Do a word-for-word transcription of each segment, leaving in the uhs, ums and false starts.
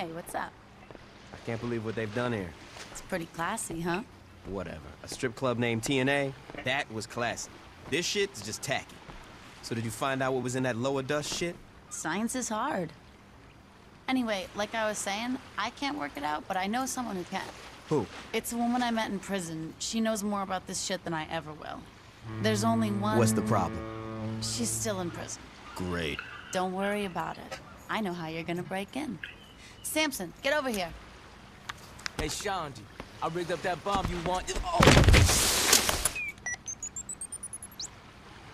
Hey, what's up? I can't believe what they've done here. It's pretty classy, huh? Whatever. A strip club named T N A? That was classy. This shit's just tacky. So did you find out what was in that lower dust shit? Science is hard. Anyway, like I was saying, I can't work it out, but I know someone who can. Who? It's a woman I met in prison. She knows more about this shit than I ever will. There's only one... What's the problem? She's still in prison. Great. Don't worry about it. I know how you're gonna break in. Samson, get over here. Hey, Shaundi, I rigged up that bomb you want. Oh.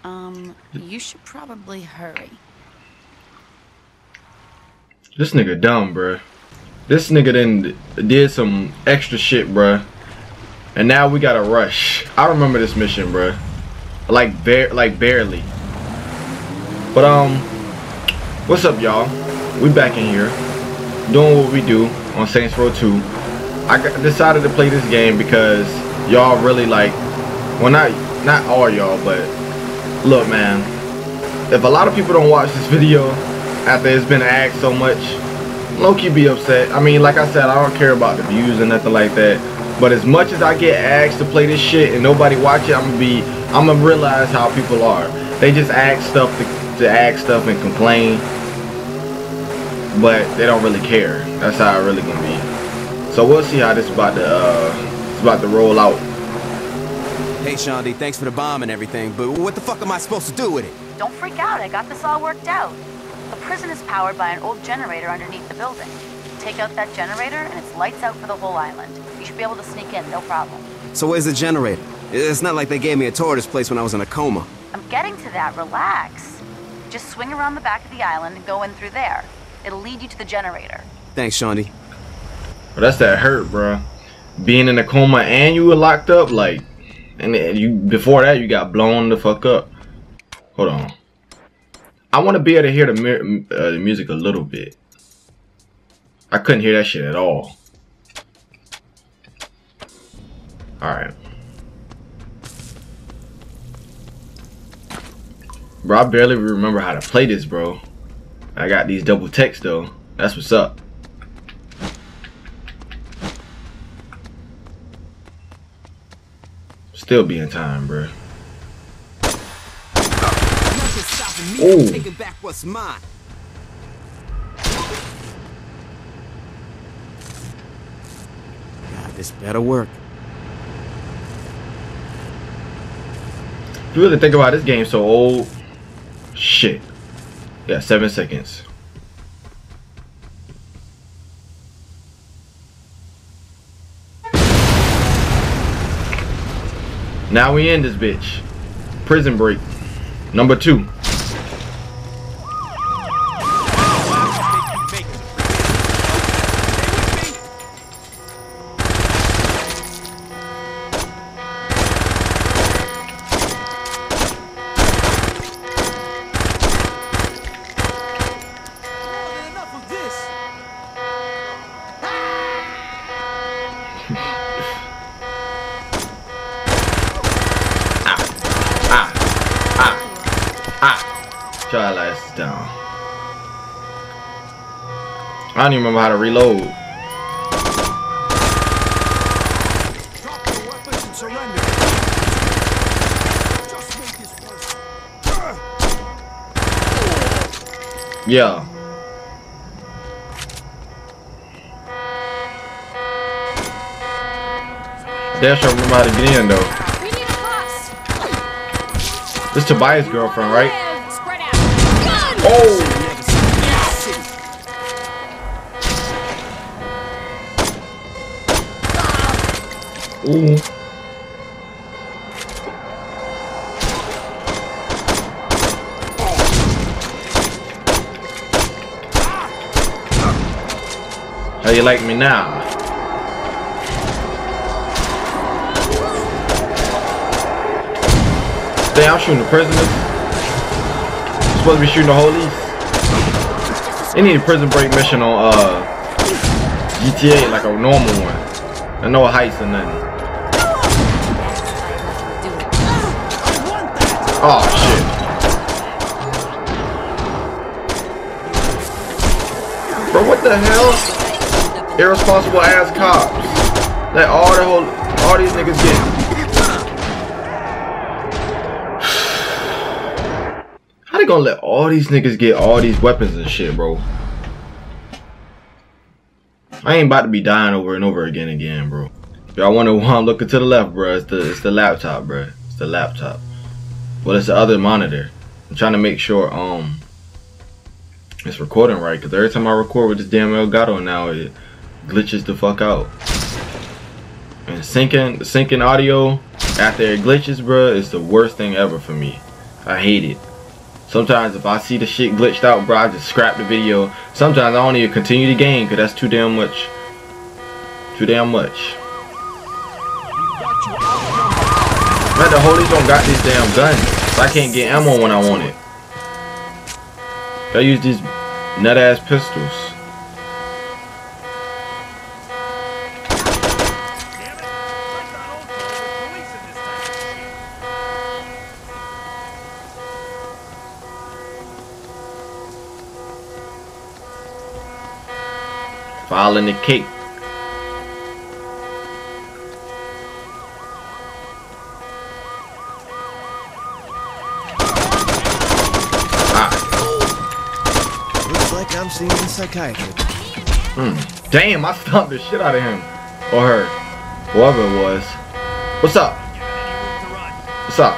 Um, you should probably hurry. This nigga dumb, bruh. This nigga then did some extra shit, bruh. And now we gotta rush. I remember this mission, bruh. Like, bare, like barely. But, um, what's up, y'all? We back in here. Doing what we do on Saints Row two. I decided to play this game because y'all really like... Well, not, not all y'all, but... Look, man. If a lot of people don't watch this video after it's been asked so much, low-key be upset. I mean, like I said, I don't care about the views or nothing like that. But as much as I get asked to play this shit and nobody watch it, I'm gonna be... I'm gonna realize how people are. They just ask stuff to, to ask stuff and complain. But they don't really care. That's how it really gonna be. So we'll see how this is about to uh, it's about to roll out. Hey, Shaundi, thanks for the bomb and everything, but what the fuck am I supposed to do with it? Don't freak out. I got this all worked out. The prison is powered by an old generator underneath the building. Take out that generator, and it's lights out for the whole island. You should be able to sneak in, no problem. So where's the generator? It's not like they gave me a tour of this place when I was in a coma. I'm getting to that. Relax. Just swing around the back of the island and go in through there. It'll lead you to the generator. Thanks, Shaundi. Well, that's that hurt, bro. Being in a coma and you were locked up, like, and you before that you got blown the fuck up. Hold on. I want to be able to hear the, uh, the music a little bit. I couldn't hear that shit at all. All right. Bro, I barely remember how to play this, bro. I got these double texts though. That's what's up. Still be in time, bro. Oh. Taking back what's mine. God, this better work. You really think about this game so old. Shit. Yeah, seven seconds. Now we end this bitch. Prison break. Number two. I don't even remember how to reload. Drop your weapons and surrender. Just make this person. Yeah. Dash don't remember how to get in though. This is Tobias' girlfriend, right? Oh! Ooh. How you like me now? Damn, I'm shooting the prisoners. I'm supposed to be shooting the holies. They need a prison break mission on uh, G T A, like a normal one. And no heists or nothing. Oh shit. Bro, what the hell? irresponsible ass cops that all the whole all these niggas get. How they gonna let all these niggas get all these weapons and shit, bro? I ain't about to be dying over and over again again, bro. Y'all wonder why I'm looking to the left, bro. It's the it's the laptop, bro. It's the laptop. Well, it's the other monitor. I'm trying to make sure um it's recording right, because every time I record with this damn Elgato now, it glitches the fuck out. And syncing syncing audio after it glitches, bro, is the worst thing ever for me. I hate it. Sometimes if I see the shit glitched out, bro, I just scrap the video. Sometimes I don't even continue the game because that's too damn much. Too damn much. Man, the holies don't got this damn gun, so I can't get ammo when I want it. I use these nut ass pistols. Filing the cake. Psychiatrist. Mm. Damn, I stomped the shit out of him. Or her. Whoever it was. What's up? What's up?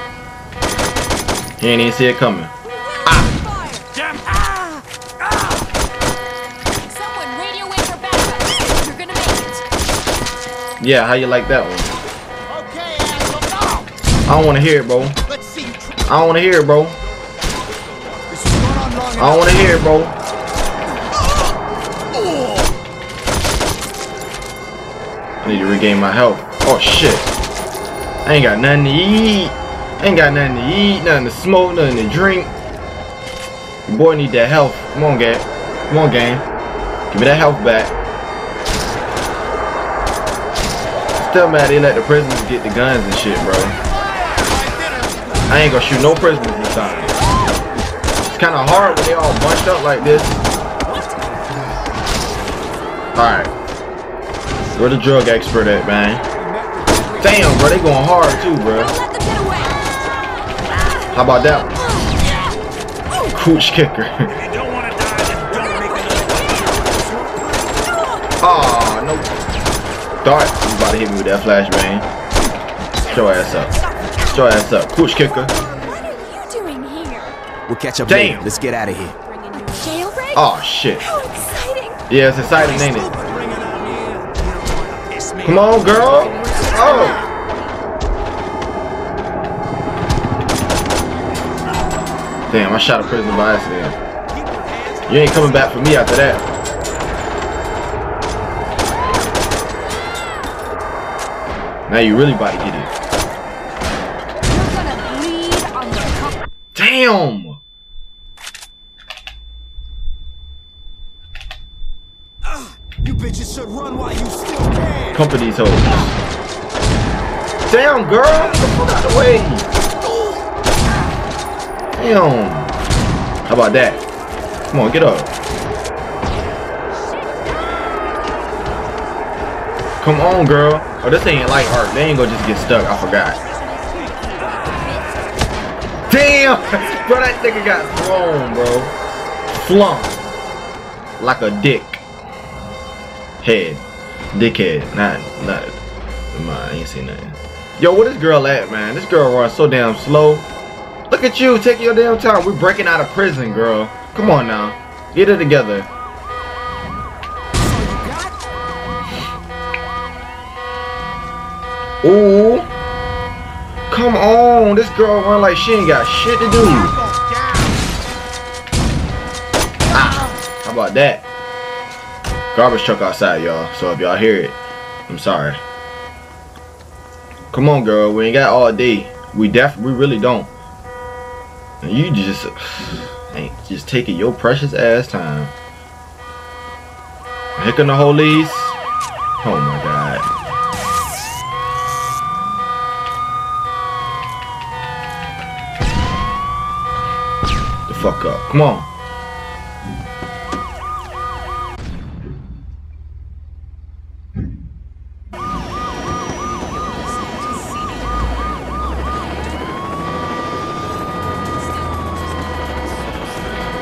He ain't even see it coming. Ah! Damn. Ah! Ah! Someone radio in for backup. You're gonna make it. Yeah, how you like that one? Okay, I don't wanna hear it, bro. Let's see. I don't wanna hear it, bro. This is going on long enough. I don't wanna hear it, bro. I need to regain my health. Oh shit. I ain't got nothing to eat. I ain't got nothing to eat, nothing to smoke, nothing to drink. Your boy need that health. Come on, gang. Come on, gang. Give me that health back. Still mad they let the prisoners get the guns and shit, bro. I ain't gonna shoot no prisoners this time. It's kinda hard when they all bunched up like this. Alright. Where the drug expert at, man? Damn, bro, they going hard too, bro. How about that one? Cooch kicker. Aw, oh, no. Dart, you about to hit me with that flashbang. Show ass up. Show ass up. Cooch kicker. What are you doing here? We'll catch up. Damn. Later. Let's get out of here. Oh, shit. How exciting. Yeah, it's exciting, ain't it? Come on, girl! Oh! Damn, I shot a prisoner by accident. You ain't coming back for me after that. Now you really about to get it. Damn! You bitches should run while you still can. Company's hoes. Damn, girl. Get the fuck out of the way. Damn. How about that? Come on, get up. Come on, girl. Oh, this ain't light art. They ain't gonna just get stuck. I forgot. Damn. Bro, that nigga got thrown, bro. Flung. Like a dick. Head, dickhead, not, not, I ain't seen nothing. Yo, where this girl at, man? This girl runs so damn slow. Look at you, take your damn time. We're breaking out of prison, girl. Come on now, get it together. Ooh, come on, this girl run like she ain't got shit to do. Ah, how about that? Garbage truck outside, y'all, so if y'all hear it, I'm sorry. Come on, girl, we ain't got all day. We def we really don't. And you just ain't just taking your precious ass time. Hicking the holies. Oh my god. The fuck up. Come on.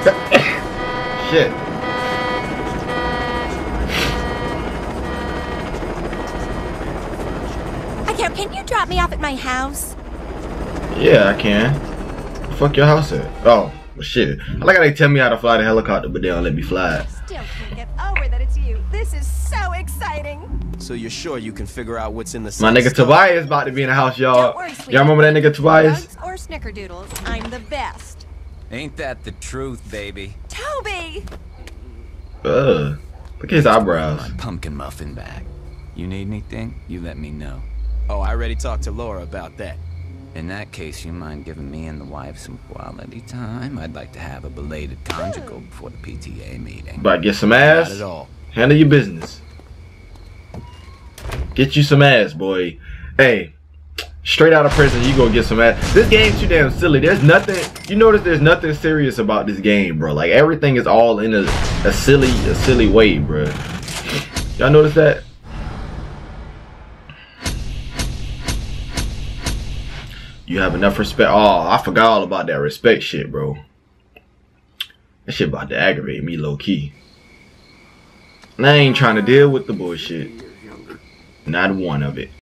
Shit. Okay, can you drop me off at my house? Yeah, I can. What the fuck your house at? Oh, shit. I like how they tell me how to fly the helicopter, but they don't let me fly it. Still can't get over that it's you. This is so exciting. So you're sure you can figure out what's in the My nigga Tobias about to be in the house, y'all. Y'all remember that nigga Tobias? Or snickerdoodles, I'm the best. Ain't that the truth, baby? Toby! Ugh. Look at his eyebrows. My pumpkin muffin bag. You need anything? You let me know. Oh, I already talked to Laura about that. In that case, you mind giving me and the wife some quality time? I'd like to have a belated conjugal before the P T A meeting. But get some ass. Not at all. Handle your business. Get you some ass, boy. Hey. Straight out of prison, you gonna get some ass. This game's too damn silly. There's nothing, you notice there's nothing serious about this game, bro. Like, everything is all in a, a silly, a silly way, bro. Y'all notice that? You have enough respect. Oh, I forgot all about that respect shit, bro. That shit about to aggravate me low key. And I ain't trying to deal with the bullshit. Not one of it.